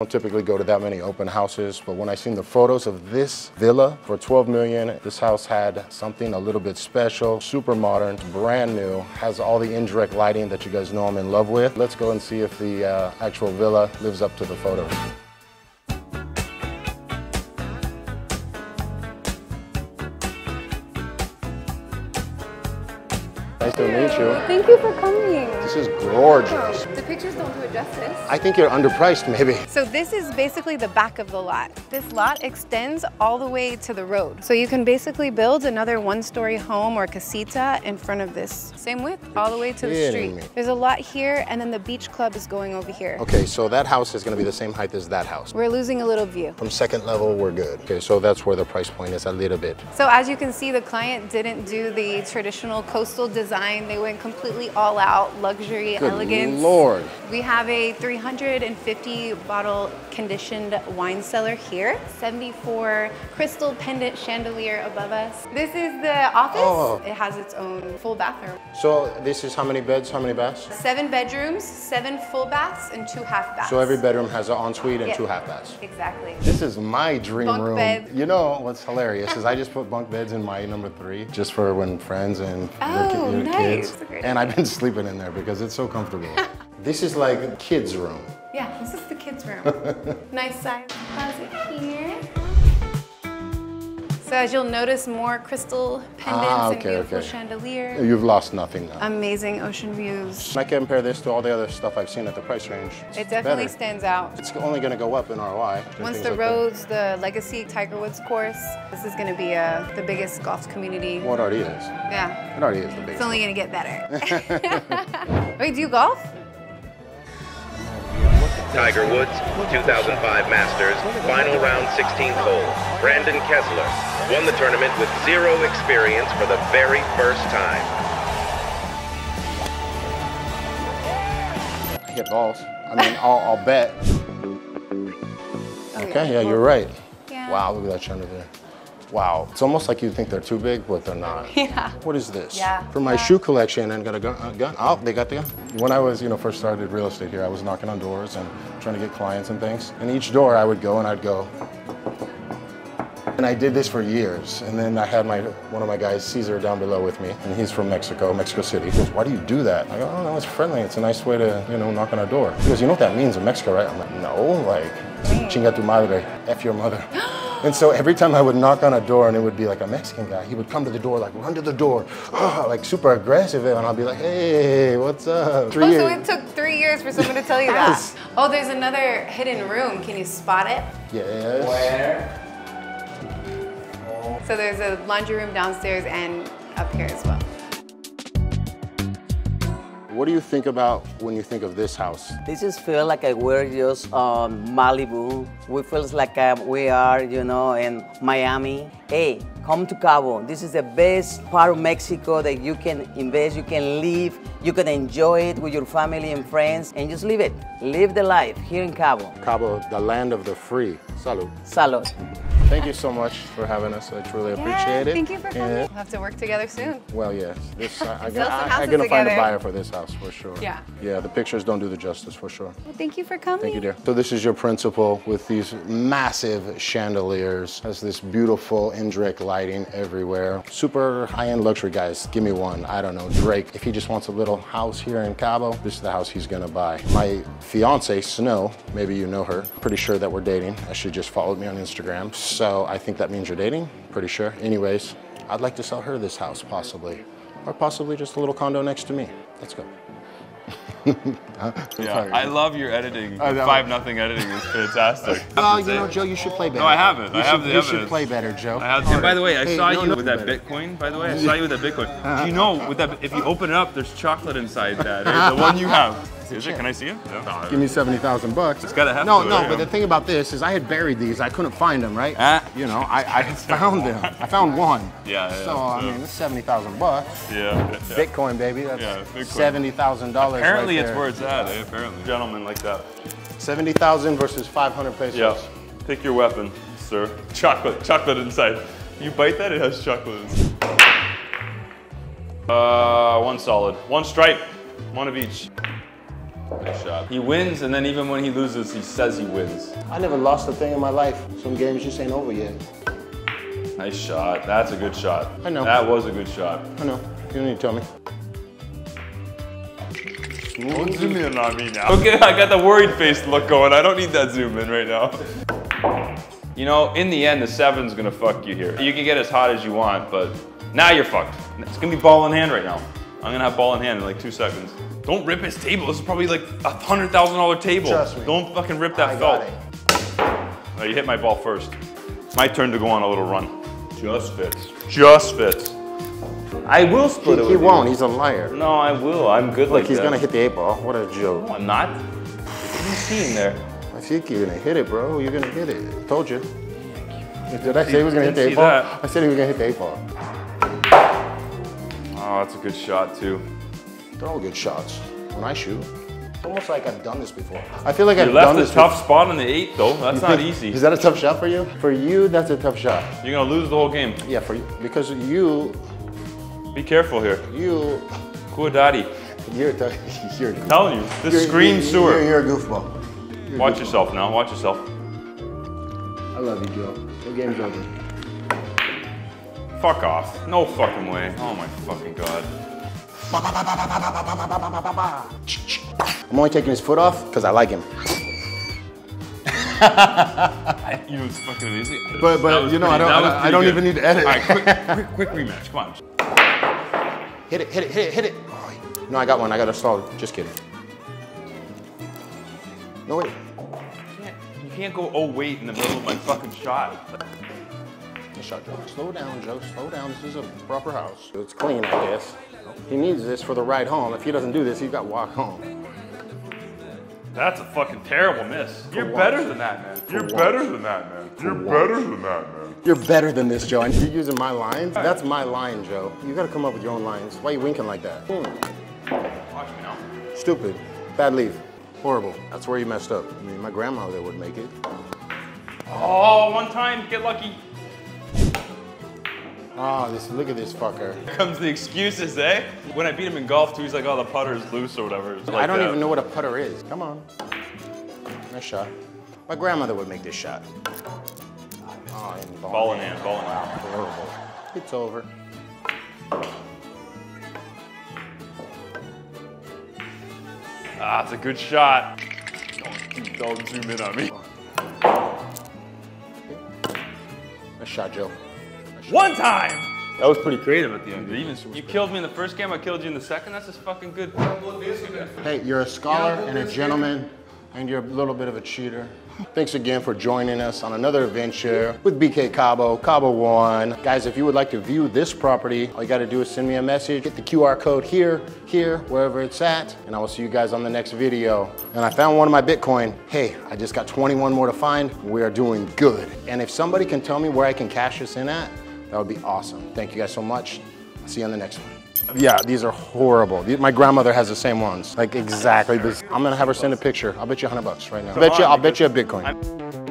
I don't typically go to that many open houses, but when I seen the photos of this villa for $12 million, this house had something a little bit special, super modern, brand new, has all the indirect lighting that you guys know I'm in love with. Let's go and see if the actual villa lives up to the photos. Nice to meet you. Thank you for coming. This is gorgeous. The pictures don't do it justice. I think you're underpriced, maybe. So this is basically the back of the lot. This lot extends all the way to the road. So you can basically build another one-story home or casita in front of this. Same width, all the way to the street. Me. There's a lot here, and then the beach club is going over here. Okay, so that house is gonna be the same height as that house. We're losing a little view. From second level, we're good. Okay, so that's where the price point is a little bit. So as you can see, the client didn't do the traditional coastal design. They went completely all out, luxury, elegance. Lord. We have a 350 bottle conditioned wine cellar here, 74 crystal pendant chandelier above us. This is the office. Oh. It has its own full bathroom. So this is how many beds, how many baths? 7 bedrooms, 7 full baths, and 2 half baths. So every bedroom has an ensuite and 2 half baths. Exactly. This is my dream room. Bunk bed. You know what's hilarious is I just put bunk beds in my number 3 just for when friends and kids. And I've been sleeping in there because it's so comfortable. This is like a kid's room. Yeah, this is the kids' room. Nice size closet here. So as you'll notice, more crystal pendants and beautiful chandelier. You've lost nothing now. Amazing ocean views. I can compare this to all the other stuff I've seen at the price range. It definitely stands out. It's only gonna go up in ROI. Once the roads, the legacy Tiger Woods course, this is gonna be the biggest golf community. Well, it already is. Yeah. It already is the biggest. It's only gonna get better. Wait, do you golf? Tiger Woods, 2005 Masters, final round 16th hole. Brandon Kessler won the tournament with 0 experience for the very first time. I hit balls. I mean, I'll bet. Okay, yeah, you're right. Yeah. Wow, look at that chandelier there. Wow, it's almost like you think they're too big, but they're not. Yeah. What is this? Yeah. For my shoe collection, I got a gun. Oh, they got the gun. When I was, you know, first started real estate here, I was knocking on doors and trying to get clients and things. And each door I would go and I'd go. And I did this for years. And then I had one of my guys, Caesar, down below with me. And he's from Mexico, Mexico City. He goes, why do you do that? I go, oh, no, it's friendly. It's a nice way to, you know, knock on a door. He goes, you know what that means in Mexico, right? I'm like, no, like, chinga tu madre, F your mother. And so every time I would knock on a door and it would be like a Mexican guy, he would come to the door, like run to the door, oh, like super aggressive. And I'll be like, hey, what's up? So it took 3 years for someone to tell you yes. that. Oh, there's another hidden room. Can you spot it? Yes. Where? So there's a laundry room downstairs and up here as well. What do you think about when you think of this house? This just feels like we're just on Malibu. We feels like we are, you know, in Miami. Hey, come to Cabo. This is the best part of Mexico that you can invest, you can live, you can enjoy it with your family and friends, and just live it. Live the life here in Cabo. Cabo, the land of the free. Salud. Salud. Thank you so much for having us. I truly appreciate it. Thank you for coming. Yeah. We'll have to work together soon. Well, yes. This, I'm going to find a buyer for this house for sure. Yeah. Yeah, the pictures don't do the justice for sure. Well, thank you for coming. Thank you, dear. So this is your principal with these massive chandeliers. Has this beautiful indirect lighting everywhere. Super high-end luxury, guys. Give me one. I don't know, Drake. If he just wants a little house here in Cabo, this is the house he's going to buy. My fiance, Snow, maybe you know her. Pretty sure that we're dating. She just followed me on Instagram. So I think that means you're dating, pretty sure. Anyways, I'd like to sell her this house, possibly. Or possibly just a little condo next to me. Let's go. Yeah, I love your editing. 5-0 editing is fantastic. Well, you know, Joe, you should play better. No, I haven't. I have the evidence. You should play better, Joe. And by the way, I saw you with that Bitcoin. By the way, I saw you with that Bitcoin. Do you know, with that, if you open it up, there's chocolate inside that. The one you have. Is it? Can I see it? No. Give me 70,000 bucks. It's gotta happen. No, but the thing about this is I had buried these. I couldn't find them, right? You know, I found them. I found one. Yeah. So I mean, it's 70,000 bucks. Yeah. Bitcoin, baby. That's $70,000. Apparently, right there. It's where it's at. Eh? Apparently, gentlemen like that. 70,000 versus 500 pesos. Yeah. Pick your weapon, sir. Chocolate. Chocolate inside. You bite that, it has chocolate. One solid. One stripe. One of each. Nice shot. He wins, and then even when he loses, he says he wins. I never lost a thing in my life. Some games just ain't over yet. Nice shot. That's a good shot. I know. That was a good shot. I know. You don't need to tell me. Don't zoom in on me now. Okay, I got the worried face look going. I don't need that zoom in right now. You know, in the end, the seven's gonna fuck you here. You can get as hot as you want, but now you're fucked. It's gonna be ball in hand right now. I'm gonna have ball in hand in like 2 seconds. Don't rip his table. This is probably like a $100,000 table. Trust me. Don't fucking rip that felt. Oh, you hit my ball first. It's my turn to go on a little run. Just fits. Just fits. I will split it with you. He won't. He's a liar. No, I will. I'm good like that. He's gonna hit the 8-ball. What a joke. No, I'm not. What are you seeing there? I think you're gonna hit it, bro. You're gonna hit it. I told you. Did I say he was gonna hit the 8-ball? I said he was gonna hit the 8-ball. Oh, that's a good shot too. They're all good shots when I shoot. It's almost like I've done this before. I feel like I've done this. You left a tough spot in the 8 though. That's not easy. Is that a tough shot for you? For you, that's a tough shot. You're gonna lose the whole game. Yeah, for you, because you. Be careful here. You. Kuadati. You're a goofball. I'm telling you, this screams sewer. You're a goofball. Watch yourself now. Watch yourself. I love you, Joe. The game's over. Fuck off. No fucking way. Oh my fucking god. I'm only taking his foot off because I like him. You know, it's fucking amazing. But you know, I don't even need to edit. All right, quick rematch. Come on. Hit it, hit it, hit it, hit it. Oh, no, I got one. I got a solid. Just kidding. No, wait. You can't go, oh, wait, in the middle of my fucking shot. Nice shot, Joe. Slow down, Joe. Slow down. This is a proper house. It's clean, I guess. He needs this for the ride home. If he doesn't do this, he's got to walk home. That's a fucking terrible miss. You're better than that, man. You're better than that, man. You're better than that, man. You're better than this, Joe. And you're using my lines? That's my line, Joe. You got to come up with your own lines. Why are you winking like that? Watch me now. Stupid. Bad leave. Horrible. That's where you messed up. I mean, my grandmother would make it. Oh, one time. Get lucky. Oh, look at this fucker. Here comes the excuses, eh? When I beat him in golf too, he's like, oh, the putter's loose or whatever. Like I don't even know what a putter is. Come on. Nice shot. My grandmother would make this shot. Oh, ball in hand, ball in hand. Horrible. It's over. Ah, it's a good shot. Don't zoom in on me. Nice shot, Joe. One time! That was pretty creative at the end. You killed me in the first game, I killed you in the second. That's just fucking good. Hey, you're a scholar and a gentleman, and you're a little bit of a cheater. Thanks again for joining us on another adventure with BK Cabo, Cabo One. Guys, if you would like to view this property, all you gotta do is send me a message. Get the QR code here, wherever it's at, and I will see you guys on the next video. And I found one of my Bitcoin. Hey, I just got 21 more to find. We are doing good. And if somebody can tell me where I can cash this in at, that would be awesome. Thank you guys so much. I'll see you on the next one. Yeah, these are horrible. My grandmother has the same ones. Like exactly this. I'm gonna have her send a picture. I'll bet you $100 right now. I'll bet you a Bitcoin.